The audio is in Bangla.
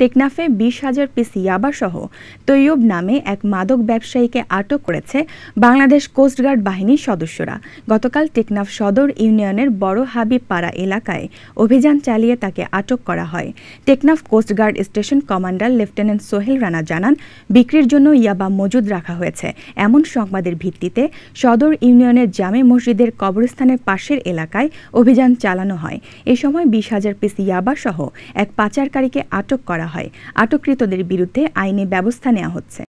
টেকনাফে 20,000 পিস ইয়াবা সহ তৈয়্যুব নামে এক মাদক ব্যবসায়ীকে আটক করেছে বাংলাদেশ কোস্টগার্ড বাহিনীর সদস্যরা। গতকাল টেকনাফ সদর ইউনিয়নের বড় হাবিবপাড়া এলাকায় অভিযান চালিয়ে তাকে আটক করা হয়। Teknaf coastguard station commander lieutenant Sohel Rana জানান, বিক্রির জন্য ইয়াবা মজুদ রাখা হয়েছে। এমন সংবাদের ভিত্তিতে সদর ইউনিয়নের জামে মসজিদের কবরস্থানের পাশের এলাকায় অভিযান চালানো হয়। এ সময় 20,000 পিস ইয়াবা সহ এক পাচারকারীকে আটক করা হয়। আটককৃতদের বিরুদ্ধে আইনি ব্যবস্থা নেওয়া হচ্ছে।